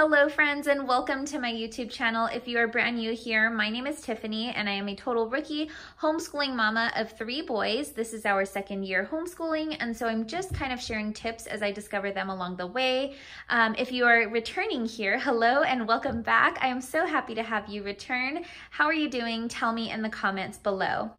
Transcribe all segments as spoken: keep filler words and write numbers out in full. Hello friends and welcome to my YouTube channel. If you are brand new here, my name is Tiffany and I am a total rookie homeschooling mama of three boys. This is our second year homeschooling, and so I'm just kind of sharing tips as I discover them along the way. Um, if you are returning here, hello and welcome back. I am so happy to have you return. How are you doing? Tell me in the comments below.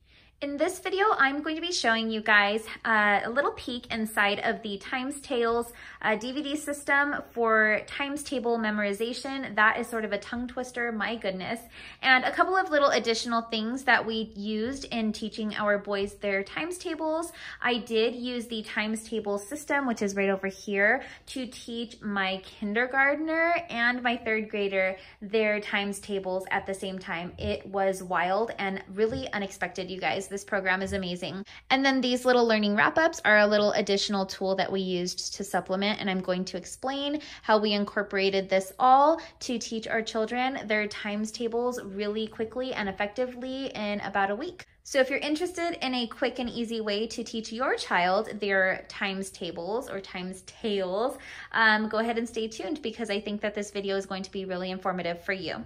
In this video, I'm going to be showing you guys uh, a little peek inside of the Times Tales uh, D V D system for times table memorization. That is sort of a tongue twister, my goodness. And a couple of little additional things that we used in teaching our boys their times tables. I did use the times table system, which is right over here, to teach my kindergartner and my third grader their times tables at the same time. It was wild and really unexpected, you guys. This program is amazing. And then these little learning wrap-ups are a little additional tool that we used to supplement, and I'm going to explain how we incorporated this all to teach our children their times tables really quickly and effectively in about a week. So if you're interested in a quick and easy way to teach your child their times tables or times tales, um, go ahead and stay tuned, because I think that this video is going to be really informative for you.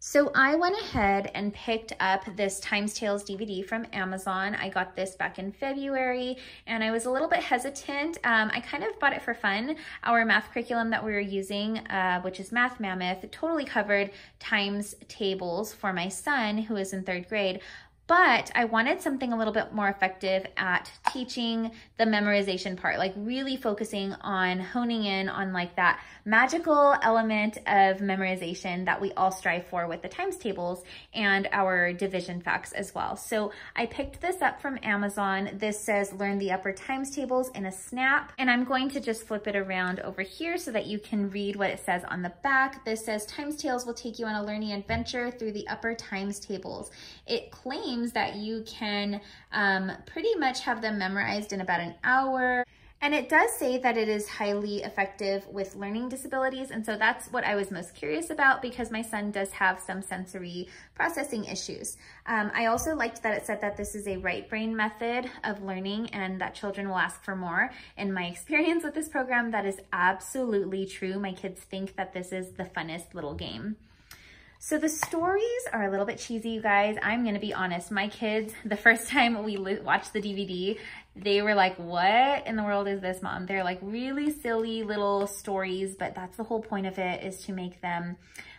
So I went ahead and picked up this Times Tales D V D from Amazon. I got this back in February and I was a little bit hesitant. Um, I kind of bought it for fun. Our math curriculum that we were using, uh, which is Math Mammoth, totally covered times tables for my son who is in third grade. But I wanted something a little bit more effective at teaching the memorization part, like really focusing on honing in on like that magical element of memorization that we all strive for with the times tables and our division facts as well. So I picked this up from Amazon. This says, learn the upper times tables in a snap. And I'm going to just flip it around over here so that you can read what it says on the back. This says, Times Tales will take you on a learning adventure through the upper times tables. It claims that you can um, pretty much have them memorized in about an hour. And it does say that it is highly effective with learning disabilities. And so that's what I was most curious about, because my son does have some sensory processing issues. Um, I also liked that it said that this is a right brain method of learning and that children will ask for more. In my experience with this program, that is absolutely true. My kids think that this is the funnest little game. So the stories are a little bit cheesy, you guys. I'm gonna be honest. My kids, the first time we watched the D V D, they were like, what in the world is this, Mom? They're like really silly little stories, but that's the whole point of it, is to make them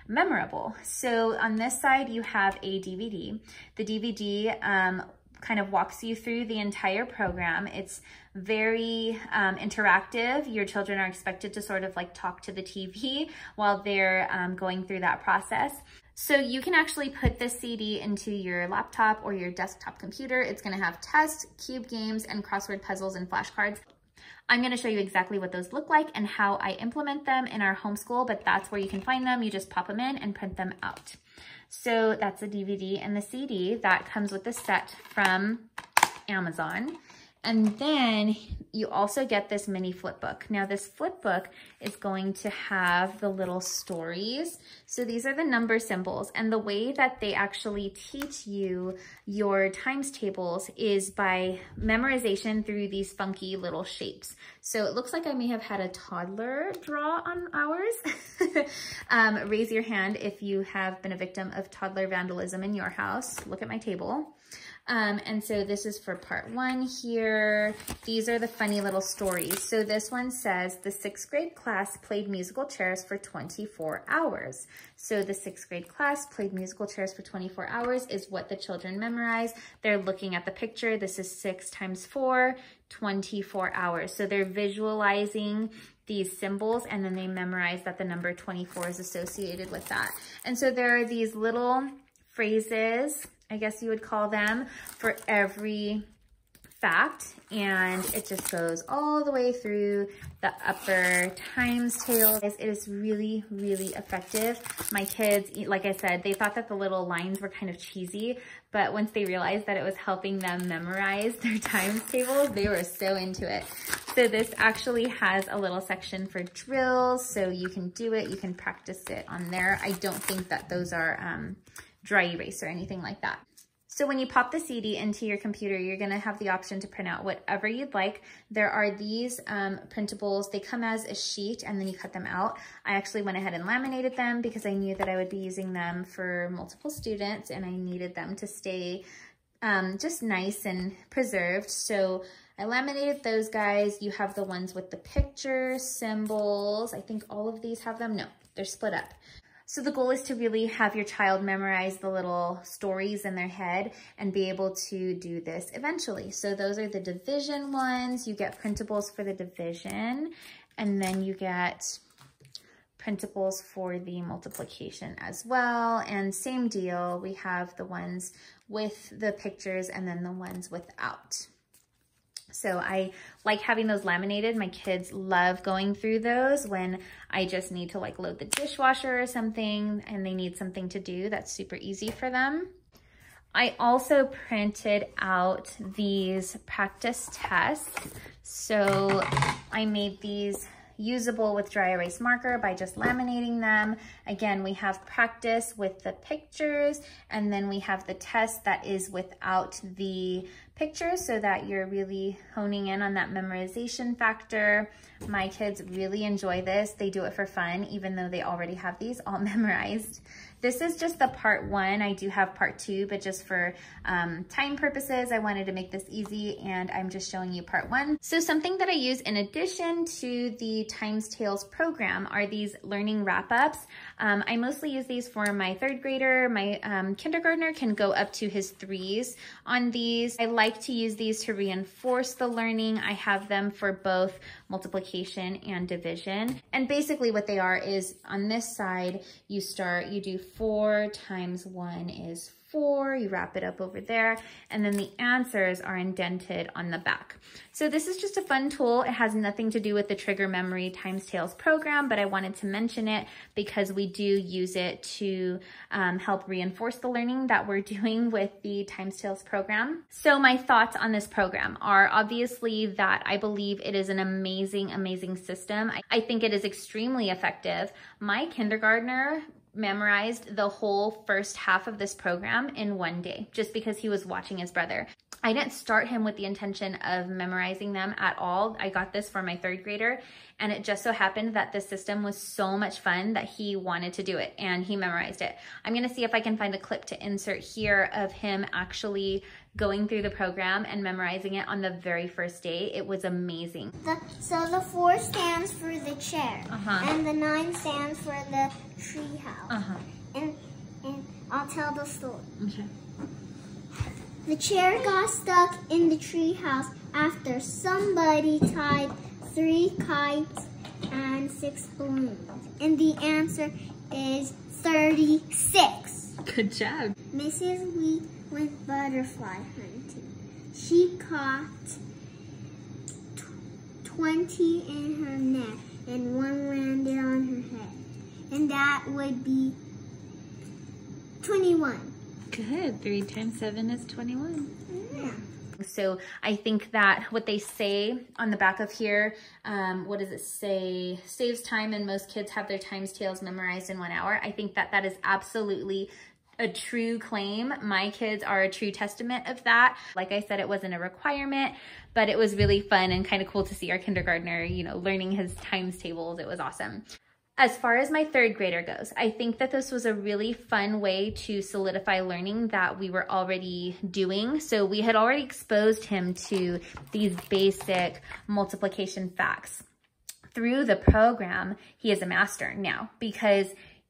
memorable. So on this side, you have a D V D. The D V D um, kind of walks you through the entire program. It's very um, interactive. Your children are expected to sort of like talk to the T V while they're um, going through that process. So you can actually put this C D into your laptop or your desktop computer. It's gonna have tests, cube games, and crossword puzzles and flashcards. I'm gonna show you exactly what those look like and how I implement them in our homeschool, but that's where you can find them. You just pop them in and print them out. So that's the D V D and the C D that comes with the set from Amazon. And then you also get this mini flip book. Now this flip book is going to have the little stories. So these are the number symbols, and the way that they actually teach you your times tables is by memorization through these funky little shapes. So it looks like I may have had a toddler draw on ours. um, raise your hand if you have been a victim of toddler vandalism in your house. Look at my table. Um, and so this is for part one here. These are the funny little stories. So this one says, the sixth grade class played musical chairs for twenty-four hours. So the sixth grade class played musical chairs for twenty-four hours is what the children memorize. They're looking at the picture. This is six times four, twenty-four hours. So they're visualizing these symbols, and then they memorize that the number twenty-four is associated with that. And so there are these little phrases, I guess you would call them, for every fact, and it just goes all the way through the upper times tales. It is really, really effective. My kids, like I said, they thought that the little lines were kind of cheesy, but once they realized that it was helping them memorize their times tables, they were so into it. So this actually has a little section for drills, so you can do it, you can practice it on there. I don't think that those are um, dry erase or anything like that. So when you pop the C D into your computer, you're going to have the option to print out whatever you'd like. There are these um, printables. They come as a sheet and then you cut them out. I actually went ahead and laminated them because I knew that I would be using them for multiple students and I needed them to stay um, just nice and preserved. So I laminated those guys. You have the ones with the picture, symbols. I think all of these have them. No, they're split up. So the goal is to really have your child memorize the little stories in their head and be able to do this eventually. So those are the division ones. You get printables for the division, and then you get printables for the multiplication as well. And same deal, we have the ones with the pictures and then the ones without. So I like having those laminated. My kids love going through those when I just need to like load the dishwasher or something and they need something to do. That's super easy for them. I also printed out these practice tests. So I made these usable with dry erase marker by just laminating them. Again, we have practice with the pictures, and then we have the test that is without the pictures so that you're really honing in on that memorization factor. My kids really enjoy this. They do it for fun, even though they already have these all memorized. This is just the part one. I do have part two, but just for um, time purposes, I wanted to make this easy and I'm just showing you part one. So something that I use in addition to the Times Tales program are these learning wrap-ups. Um, I mostly use these for my third grader. My um, kindergartner can go up to his threes on these. I like to use these to reinforce the learning. I have them for both multiplication and division. And basically what they are is on this side, you start, you do four times one is four, you wrap it up over there, and then the answers are indented on the back. So this is just a fun tool. It has nothing to do with the Trigger Memory Times Tales program, but I wanted to mention it because we do use it to um, help reinforce the learning that we're doing with the Times Tales program. So my thoughts on this program are obviously that I believe it is an amazing, amazing system. I, I think it is extremely effective. My kindergartner memorized the whole first half of this program in one day just because he was watching his brother. I didn't start him with the intention of memorizing them at all. I got this for my third grader and it just so happened that this system was so much fun that he wanted to do it and he memorized it. I'm gonna see if I can find a clip to insert here of him actually going through the program and memorizing it on the very first day. It was amazing. The, so the four stands for the chair, uh-huh. and the nine stands for the treehouse. Uh-huh. And, and I'll tell the story. Okay. The chair got stuck in the treehouse after somebody tied three kites and six balloons. And the answer is thirty-six. Good job. Missus Wee went butterfly hunting. She caught twenty in her net and one landed on her head. And that would be twenty-one. Good. Three times seven is twenty-one. Yeah. So I think that what they say on the back of here, um, what does it say? Saves time and most kids have their Times Tales memorized in one hour. I think that that is absolutely a true claim. My kids are a true testament of that. Like I said, it wasn't a requirement, but it was really fun and kind of cool to see our kindergartner, you know, learning his times tables. It was awesome. As far as my third grader goes, I think that this was a really fun way to solidify learning that we were already doing. So we had already exposed him to these basic multiplication facts. Through the program, he is a master now because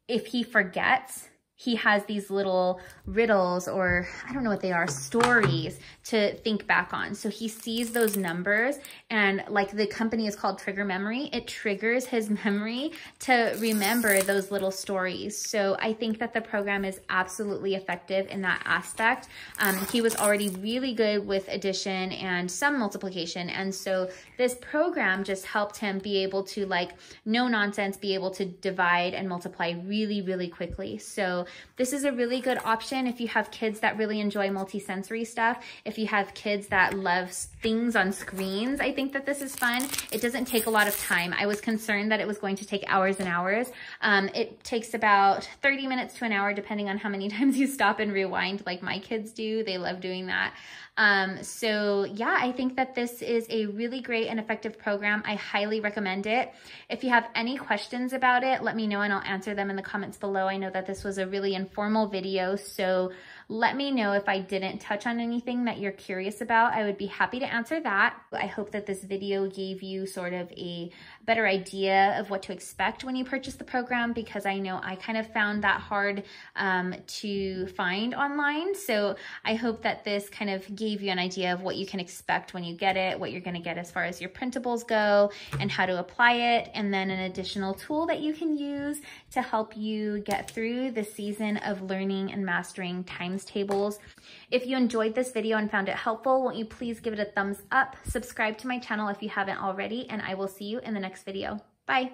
if he forgets, he has these little riddles or I don't know what they are, stories to think back on. So he sees those numbers and like the company is called Trigger Memory. It triggers his memory to remember those little stories. So I think that the program is absolutely effective in that aspect. Um, he was already really good with addition and some multiplication. And so this program just helped him be able to like no nonsense, be able to divide and multiply really, really quickly. So this is a really good option if you have kids that really enjoy multisensory stuff. If you have kids that love things on screens, I think that this is fun. It doesn't take a lot of time. I was concerned that it was going to take hours and hours. Um, it takes about thirty minutes to an hour, depending on how many times you stop and rewind like my kids do. They love doing that. Um, so yeah, I think that this is a really great and effective program. I highly recommend it. If you have any questions about it, let me know and I'll answer them in the comments below. I know that this was a really informal video, so let me know if I didn't touch on anything that you're curious about. I would be happy to answer that. I hope that this video gave you sort of a better idea of what to expect when you purchase the program, because I know I kind of found that hard um, to find online. So I hope that this kind of gave you an idea of what you can expect when you get it, what you're going to get as far as your printables go and how to apply it, and then an additional tool that you can use to help you get through the season of learning and mastering times tables. If you enjoyed this video and found it helpful, won't you please give it a thumbs up, subscribe to my channel if you haven't already, and I will see you in the next video. Bye.